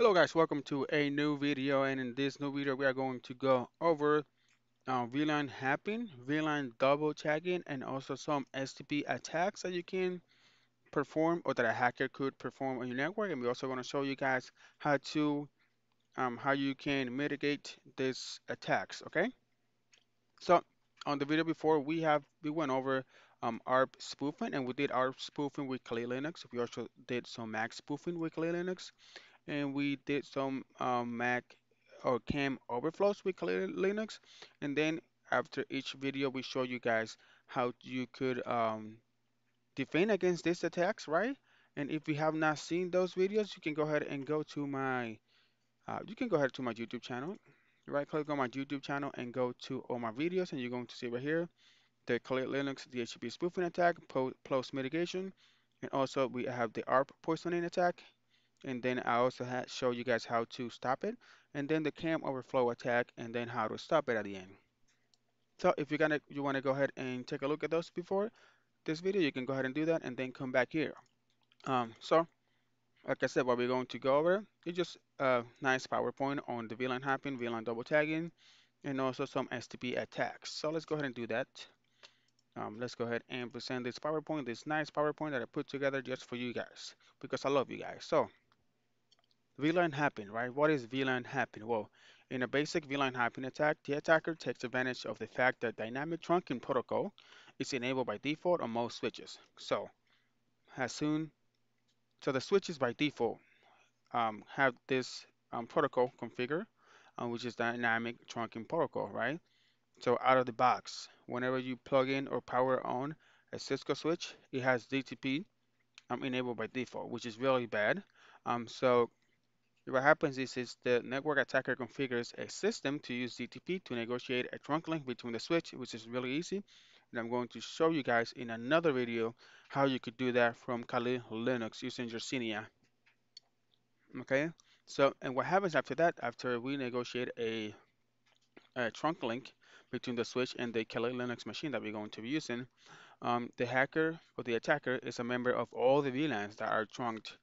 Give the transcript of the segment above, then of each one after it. Hello guys, welcome to a new video, and in this new video we are going to go over VLAN hacking, VLAN double checking, and also some STP attacks that you can perform or that a hacker could perform on your network. And we're also going to show you guys how to how you can mitigate these attacks. Okay, so on the video before we went over ARP spoofing, and we did ARP spoofing with Kali Linux. We also did some MAC spoofing with Kali Linux, and we did some MAC or CAM overflows with Kali Linux. And then after each video, we show you guys how you could defend against these attacks, right? And if you have not seen those videos, you can go ahead and go to my YouTube channel. Right click on my YouTube channel and go to all my videos, and you're going to see right here the Kali Linux DHCP spoofing attack, post mitigation, and also we have the ARP poisoning attack. And then I also show you guys how to stop it, and then the CAM overflow attack, and then how to stop it at the end. So if you're you want to go ahead and take a look at those before this video, you can go ahead and do that, and then come back here. So like I said, what we're going to go over is just a nice PowerPoint on the VLAN hacking, VLAN double tagging, and also some STP attacks. So let's go ahead and do that. Let's go ahead and present this PowerPoint, this nice PowerPoint that I put together just for you guys, because I love you guys. So VLAN hacking, right? What is VLAN hacking? Well, in a basic VLAN hacking attack, the attacker takes advantage of the fact that dynamic trunking protocol is enabled by default on most switches. So the switches by default have this protocol configured, which is dynamic trunking protocol, right? So out of the box, whenever you plug in or power on a Cisco switch, it has DTP enabled by default, which is really bad. So what happens is the network attacker configures a system to use DTP to negotiate a trunk link between the switch, which is really easy. And I'm going to show you guys in another video how you could do that from Kali Linux using Yersinia. Okay, so and what happens after that, after we negotiate a trunk link between the switch and the Kali Linux machine that we're going to be using, the hacker or the attacker is a member of all the VLANs that are trunked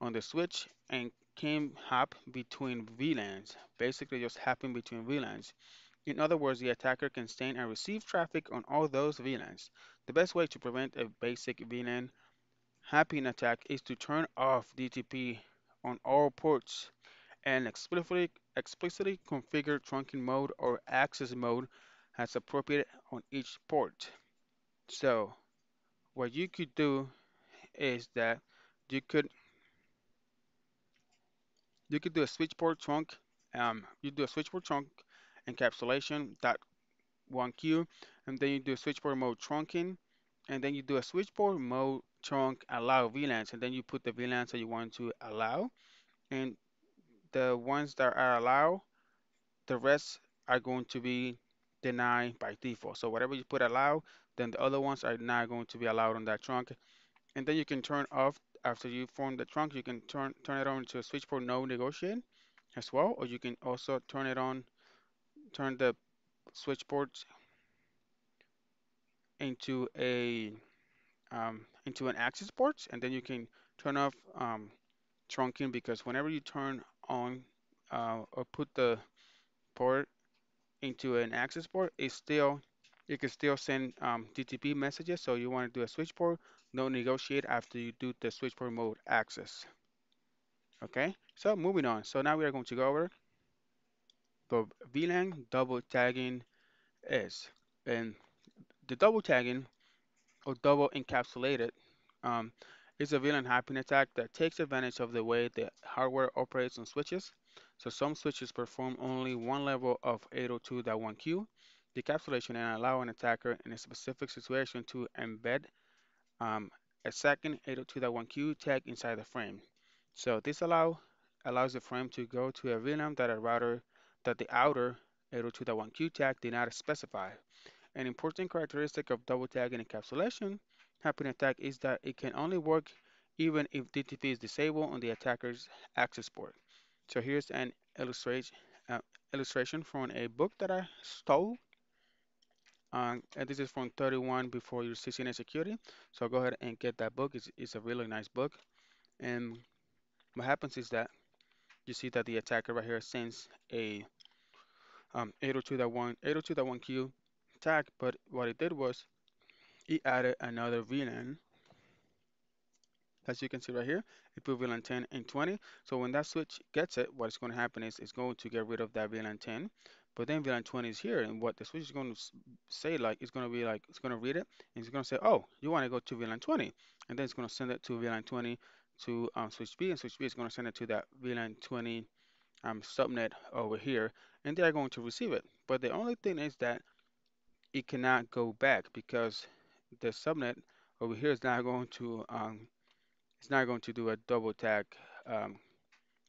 on the switch and can hop between VLANs, basically just hopping between VLANs. In other words, the attacker can send and receive traffic on all those VLANs. The best way to prevent a basic VLAN hacking attack is to turn off DTP on all ports and explicitly configure trunking mode or access mode as appropriate on each port. So what you could do is that you could do a switchport trunk. You do a switchport trunk encapsulation .1Q, and then you do a switchport mode trunking, and then you do a switchport mode trunk allow VLANs, and then you put the VLANs that you want to allow, and the ones that are allowed, the rest are going to be denied by default. So whatever you put allow, then the other ones are not going to be allowed on that trunk. And then you can turn off, after you form the trunk, you can turn it on to a switchport no negotiate as well, or you can also turn it on, turn the switch ports into a into an access port, and then you can turn off trunking, because whenever you turn on or put the port into an access port, it can still send DTP messages. So you want to do a switch port no negotiate after you do the switch port mode access. Okay, so moving on. So now we are going to go over the VLAN double tagging is, and the double tagging or double encapsulated is a VLAN hacking attack that takes advantage of the way the hardware operates on switches. So some switches perform only one level of 802.1Q decapsulation and allow an attacker in a specific situation to embed a second 802.1Q tag inside the frame. So this allows the frame to go to a VLAN that the outer 802.1Q tag did not specify. An important characteristic of double tag and encapsulation hacking attack is that it can only work even if DTP is disabled on the attacker's access port. So here's an illustration from a book that I stole, and this is from 31 Before Your CCNA Security. So go ahead and get that book. It's a really nice book. And what happens is that you see that the attacker right here sends a 802.1Q attack, but what it did was it added another VLAN. As you can see right here, it put VLAN 10 and 20. So when that switch gets it, what's going to happen is it's going to get rid of that VLAN 10. But then VLAN 20 is here, and what the switch is going to say, like, it's going to be like, it's going to read it, and it's going to say, oh, you want to go to VLAN 20, and then it's going to send it to VLAN 20 to switch B, and switch B is going to send it to that VLAN 20 subnet over here, and they are going to receive it. But the only thing is that it cannot go back, because the subnet over here is not going to do a double tag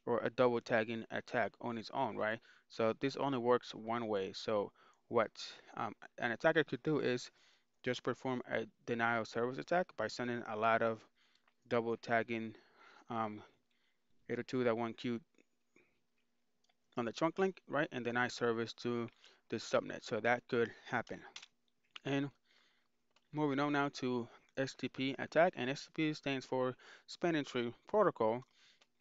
or a double tagging attack on its own, right? So this only works one way. So what an attacker could do is just perform a denial of service attack by sending a lot of double tagging 802.1Q on the trunk link, right, and deny service to the subnet. So that could happen. And moving on now to STP attack, and STP stands for span tree protocol,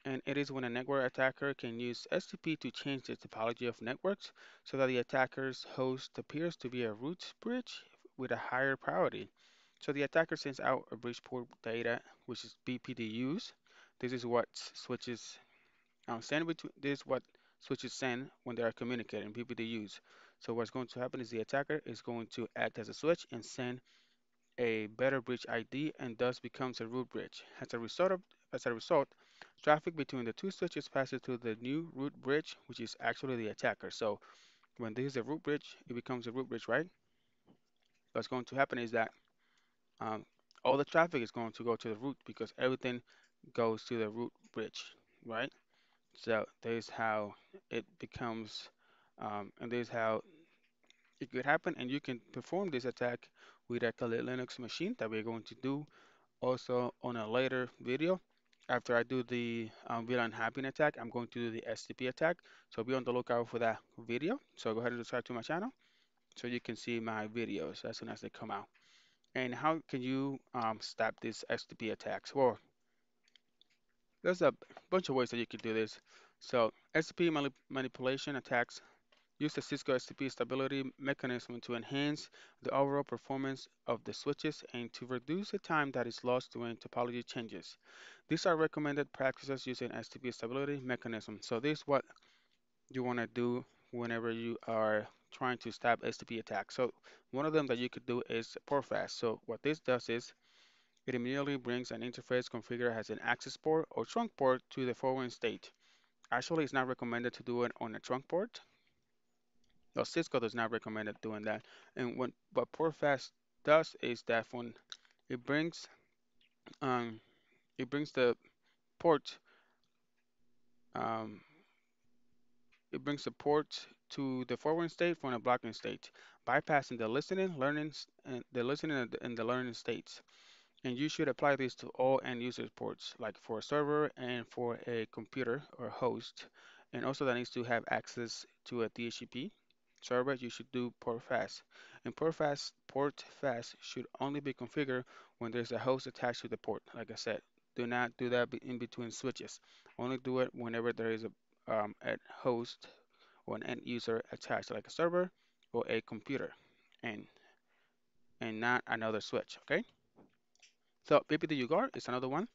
and it is when a network attacker can use STP to change the topology of networks so that the attacker's host appears to be a root bridge with a higher priority. So the attacker sends out a bridge port data, which is BPDUs. This is what switches send between. This is what switches send when they are communicating, BPDUs. So what's going to happen is the attacker is going to act as a switch and send a better bridge ID, and thus becomes a root bridge. As a result, traffic between the two switches passes through the new root bridge, which is actually the attacker. So when this is a root bridge, it becomes a root bridge, right? What's going to happen is that all the traffic is going to go to the root, because everything goes to the root bridge, right? So there's how it becomes, and there's how it could happen. And you can perform this attack with a Kali Linux machine that we're going to do also on a later video. After I do the VLAN hopping attack, I'm going to do the STP attack. So be on the lookout for that video. So go ahead and subscribe to my channel so you can see my videos as soon as they come out. And how can you stop these STP attacks? Well, there's a bunch of ways that you can do this. So STP manipulation attacks use the Cisco STP stability mechanism to enhance the overall performance of the switches and to reduce the time that is lost when topology changes. These are recommended practices using STP stability mechanism. So this is what you want to do whenever you are trying to stop STP attacks. So one of them that you could do is PortFast. So what this does is it immediately brings an interface configured as an access port or trunk port to the forwarding state. Actually, it's not recommended to do it on a trunk port. No, Cisco does not recommend it doing that. And what PortFast does is that when it brings the port to the forwarding state from the blocking state, bypassing the listening, learning states. And you should apply this to all end user ports, like for a server and for a computer or host, and also that needs to have access to a DHCP server. You should do PortFast, and PortFast should only be configured when there's a host attached to the port. Like I said, do not do that in between switches. Only do it whenever there is a host or an end user attached, like a server or a computer, and not another switch. Okay. So BPDU Guard is another one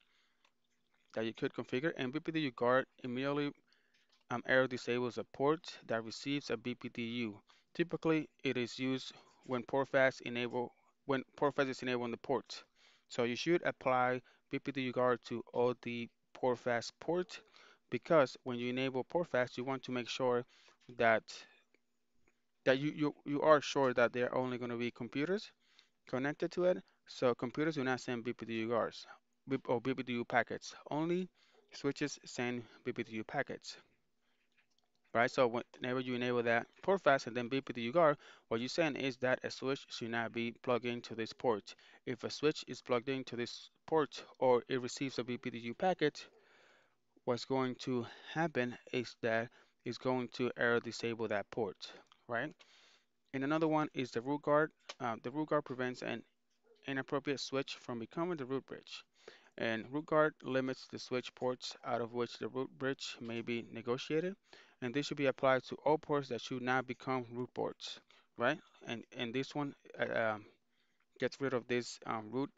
that you could configure, and BPDU Guard immediately error disables a port that receives a BPDU. Typically, it is used when PortFast is enabled on the port. So you should apply BPDU Guard to all the PortFast ports, because when you enable PortFast, you want to make sure that you are sure that there are only going to be computers connected to it. So computers do not send BPDU guards or BPDU packets. Only switches send BPDU packets. Right, so whenever you enable that PortFast and then BPDU guard, what you're saying is that a switch should not be plugged into this port. If a switch is plugged into this port or it receives a BPDU packet, what's going to happen is that it's going to error disable that port, right? And another one is the root guard. The root guard prevents an inappropriate switch from becoming the root bridge. And root guard limits the switch ports out of which the root bridge may be negotiated. And this should be applied to all ports that should not become root ports, right? And this one gets rid of this root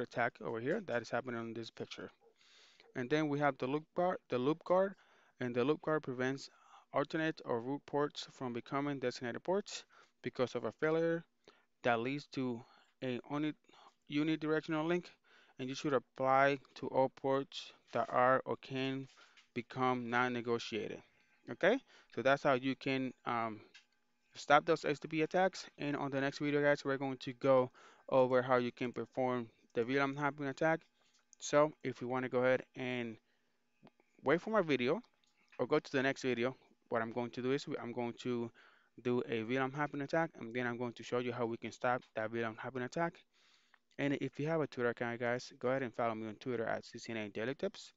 attack over here that is happening on this picture. And then we have the loop guard, and the loop guard prevents alternate or root ports from becoming designated ports because of a failure that leads to a unidirectional link, and you should apply to all ports that are or can become non-negotiated. Okay, so that's how you can stop those STP attacks. And on the next video, guys, we're going to go over how you can perform the VLAN hopping attack. So if you want to go ahead and wait for my video or go to the next video, what I'm going to do is I'm going to do a VLAN hopping attack, and then I'm going to show you how we can stop that VLAN hopping attack. And if you have a Twitter account, guys, go ahead and follow me on Twitter at CCNADailyTIPS.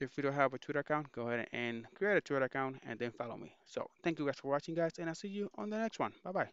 If you don't have a Twitter account, go ahead and create a Twitter account and then follow me. So thank you guys for watching, guys, and I'll see you on the next one. Bye-bye.